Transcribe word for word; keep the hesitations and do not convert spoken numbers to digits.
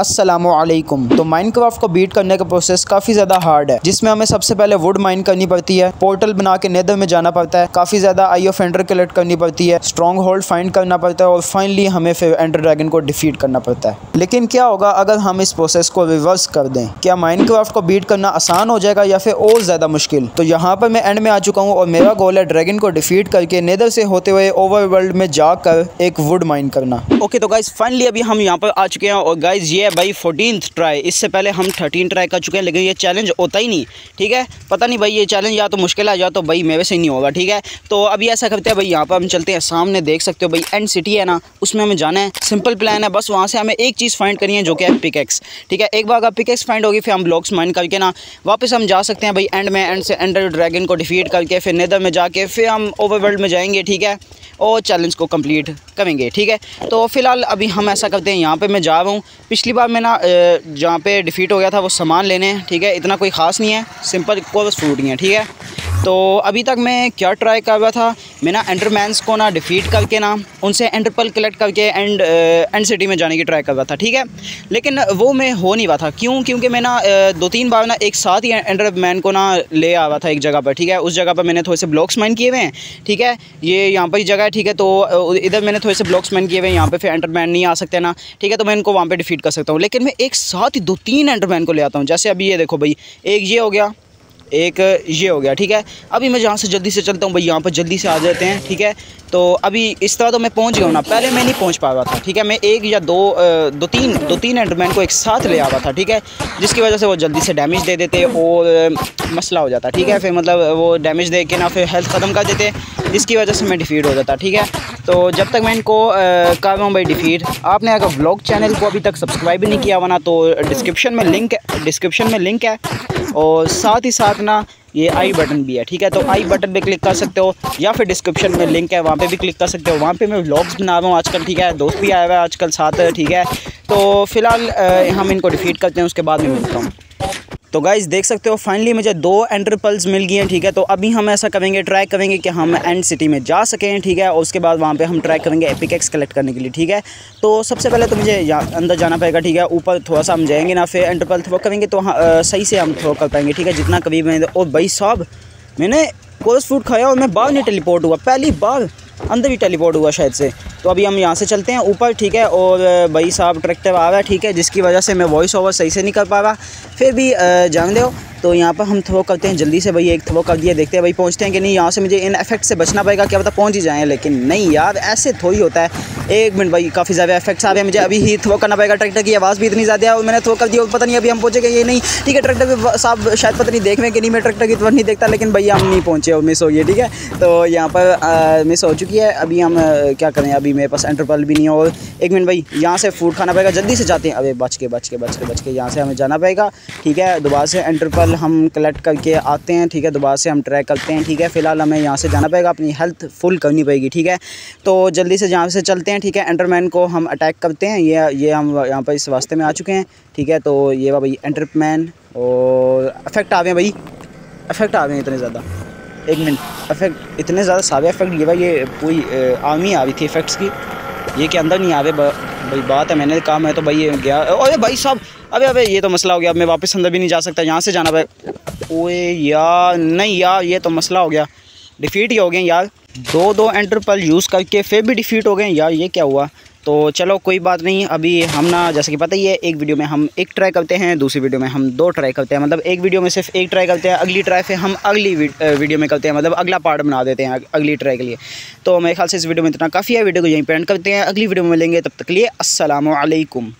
अस्सलामुअलैकुम। तो माइनक्राफ्ट को बीट करने का प्रोसेस काफी ज्यादा हार्ड है, जिसमें हमें सबसे पहले वुड माइन करनी पड़ती है, पोर्टल बना के नेदर में जाना पड़ता है, काफी ज्यादा आई ऑफ एंडर कलेक्ट करनी पड़ती है, स्ट्रॉन्ग होल्ड फाइंड करना पड़ता है और फाइनली हमें फिर एंडर ड्रैगन को डिफीट करना पड़ता है। लेकिन क्या होगा अगर हम इस प्रोसेस को रिवर्स कर दें? क्या माइनक्राफ्ट को बीट करना आसान हो जाएगा या फिर और ज्यादा मुश्किल? तो यहाँ पर मैं एंड में आ चुका हूँ और मेरा गोल है ड्रैगन को डिफीट करके नेदर से होते हुए ओवरवर्ल्ड में जाकर एक वुड माइन करना। ओके तो गाइज फाइनली अभी हम यहाँ पर आ चुके हैं और गाइज ये है भाई फोर्टीन्थ ट्राई। इससे पहले हम थर्टीन ट्राई कर चुके हैं लेकिन ये चैलेंज होता ही नहीं, ठीक है। पता नहीं भाई ये चैलेंज या तो मुश्किल आ जाओ तो भाई मेरे से नहीं होगा, ठीक है। तो अभी ऐसा करते हैं भाई, यहाँ पर हम चलते हैं, सामने देख सकते हो भाई एंड सिटी है ना, उसमें हमें जाना है। सिंपल प्लान है, बस वहाँ से हमें एक चीज़ फाइंड करनी है जो कि है पिकैक्स, ठीक है। एक बार अगर पिकैक्स फाइंड होगी फिर हम ब्लॉक्स माइन करके ना वापस हम जा सकते हैं भाई एंड में, एंड से एंडर ड्रैगन को डिफीट करके फिर नेदर में जाके फिर हम ओवरवर्ल्ड में जाएंगे, ठीक है, और चैलेंज को कंप्लीट करेंगे, ठीक है। तो फिलहाल अभी हम ऐसा करते हैं, यहाँ पे मैं जा रहा हूँ। पिछली बार मैं ना जहाँ पे डिफीट हो गया था वो सामान लेने, ठीक है, इतना कोई ख़ास नहीं है, सिंपल कोर्स फ्रूट नहीं है, ठीक है। तो अभी तक मैं क्या ट्राई कर रहा था, मैं ना एंडरमैन्स को ना डिफीट करके ना उनसे एंडर पर्ल कलेक्ट करके एंड एंड सिटी में जाने की ट्राई कर रहा था, ठीक है। लेकिन वो मैं हो नहीं रहा था, क्यों? क्योंकि मैं ना दो तीन बार ना एक साथ ही एंडरमैन को ना ले आ रहा था एक जगह पर, ठीक है। उस जगह पर मैंने थोड़े से ब्लॉक्स माइन किए हुए हैं, ठीक है, ये यहाँ पर ही जगह है, ठीक है। तो इधर मैंने थोड़े से ब्लॉक्स माइन किए हुए हैं, यहाँ पर फिर एंडरमैन नहीं आ सकते ना, ठीक है, तो मैं इनको वहाँ पर डिफीट कर सकता हूँ। लेकिन मैं एक साथ ही दो तीन एंडरमैन को ले आता हूँ, जैसे अभी ये देखो भाई, एक ये हो गया, एक ये हो गया, ठीक है। अभी मैं यहाँ से जल्दी से चलता हूँ भाई, यहाँ पर जल्दी से आ जाते हैं, ठीक है। तो अभी इस तरह तो मैं पहुँच गया हूँ ना, पहले मैं नहीं पहुँच पा रहा था, ठीक है। मैं एक या दो दो तीन दो तीन एंडरमैन को एक साथ ले आ रहा था, ठीक है, जिसकी वजह से वो जल्दी से डैमेज दे देते और मसला हो जाता, ठीक है। फिर मतलब वो डैमेज दे के ना फिर हेल्थ ख़त्म कर देते, जिसकी वजह से मैं डिफीट हो जाता, ठीक है। तो जब तक मैं इनको कर रहा हूँ भाई डिफीट, आपने अगर व्लॉग चैनल को अभी तक सब्सक्राइब नहीं किया हुआ ना तो डिस्क्रिप्शन में लिंक है, डिस्क्रिप्शन में लिंक है और साथ ही साथ ना ये आई बटन भी है, ठीक है। तो आई बटन पे क्लिक कर सकते हो या फिर डिस्क्रिप्शन में लिंक है वहाँ पे भी क्लिक कर सकते हो। वहाँ पे मैं व्लॉग्स बना रहा हूँ आजकल, ठीक है, दोस्त भी आया हुआ है आजकल साथ, ठीक है। तो फिलहाल हम इनको डिफीट करते हैं, उसके बाद में मिलता हूँ। तो गाइज़ देख सकते हो फाइनली मुझे दो एंडर पर्ल्स मिल गई हैं, ठीक है। तो अभी हम ऐसा करेंगे, ट्राई करेंगे कि हम एंड सिटी में जा सकें, ठीक है, और उसके बाद वहाँ पे हम ट्राई करेंगे पिकैक्स कलेक्ट करने के लिए, ठीक है। तो सबसे पहले तो मुझे अंदर जाना पड़ेगा, ठीक है, ऊपर थोड़ा सा हम जाएंगे ना फिर एंडर पर्ल थ्रो करेंगे तो आ, सही से हम थ्रो कर पाएंगे, ठीक है, जितना कभी मैं। और भाई साहब मैंने कोर्स फ्रूट खाया और मैं बाहर नहीं टेलीपोर्ट हुआ, पहली बार अंदर ही टेलीपोर्ट हुआ शायद से। तो अभी हम यहाँ से चलते हैं ऊपर, ठीक है, और भाई साहब ट्रैक्टर आ रहा है, ठीक है, जिसकी वजह से मैं वॉइस ओवर सही से नहीं कर पा रहा, फिर भी जान दो। तो यहाँ पर हम थ्रो करते हैं जल्दी से भाई, एक थ्रो कर दिया, देखते हैं भाई पहुँचते हैं कि नहीं। यहाँ से मुझे इन इफेक्ट से बचना पड़ेगा, क्या पता पहुँच ही जाएँ, लेकिन नहीं यार ऐसे थोड़ी होता है। एक मिनट भाई, काफ़ी ज़्यादा इफेक्ट्स आ रहे हैं, मुझे अभी ही थ्रो करना पड़ेगा। ट्रैक्टर की आवाज़ भी इतनी ज़्यादा है और मैंने थ्रो कर दिया, पता नहीं अभी हम पहुँचेंगे ये नहीं, ठीक है। ट्रैक्टर साहब शायद पता नहीं देख रहे कि नहीं, मैं ट्रैक्टर की तरफ नहीं देखता, लेकिन भाई हम नहीं पहुँचे और मिस हो गए, ठीक है। तो यहाँ पर मिस हो चुकी है, अभी हम क्या करें, अभी मेरे पास एंडर पर्ल भी नहीं है। और एक मिनट भाई, यहाँ से फूड खाना पड़ेगा, जल्दी से जाते हैं। अरे बच के बच के बच के बच के यहाँ से हमें जाना पड़ेगा, ठीक है। दोबारा से एंडर पर्ल हम कलेक्ट करके आते हैं, ठीक है, दोबारा से हम ट्रैक करते हैं, ठीक है। फिलहाल हमें यहाँ से जाना पड़ेगा, अपनी हेल्थ फुल करनी पड़ेगी, ठीक है। तो जल्दी से यहाँ से चलते हैं, ठीक है, एंडरमैन को हम अटैक करते हैं। ये ये हम यहाँ पर इस रास्ते में आ चुके हैं, ठीक है। तो ये वाह भाई एंडरमैन, और इफेक्ट आ गए भाई, इफेक्ट आ गए इतने ज़्यादा। एक मिनट, इफेक्ट इतने ज़्यादा सारे इफेक्ट, ये भाई ये पूरी आर्मी आ रही थी इफेक्ट्स की, ये के अंदर नहीं आ रहे भाई, बात है मैंने काम है तो भाई ये गया। अरे भाई साहब, अबे अबे ये तो मसला हो गया, अब मैं वापस अंदर भी नहीं जा सकता, यहाँ से जाना भाई। ओए यार नहीं यार, ये तो मसला हो गया, डिफीट ही हो गए यार, दो दो एंडर पर्ल यूज़ करके फिर भी डिफीट हो गए यार, ये क्या हुआ। तो चलो कोई बात नहीं, अभी हम ना जैसे कि पता ही है, एक वीडियो में हम एक ट्राई करते हैं, दूसरी वीडियो में हम दो ट्राई करते हैं, मतलब एक वीडियो में सिर्फ एक ट्राई करते हैं, अगली ट्राई फिर हम अगली वीडियो में करते हैं, मतलब अगला पार्ट बना देते हैं अगली ट्राई के लिए। तो मेरे ख्याल से इस वीडियो में इतना काफ़ी है, वीडियो को यहीं पे एंड करते हैं, अगली वीडियो में मिलेंगे, तब तक के लिए अस्सलामु अलैकुम।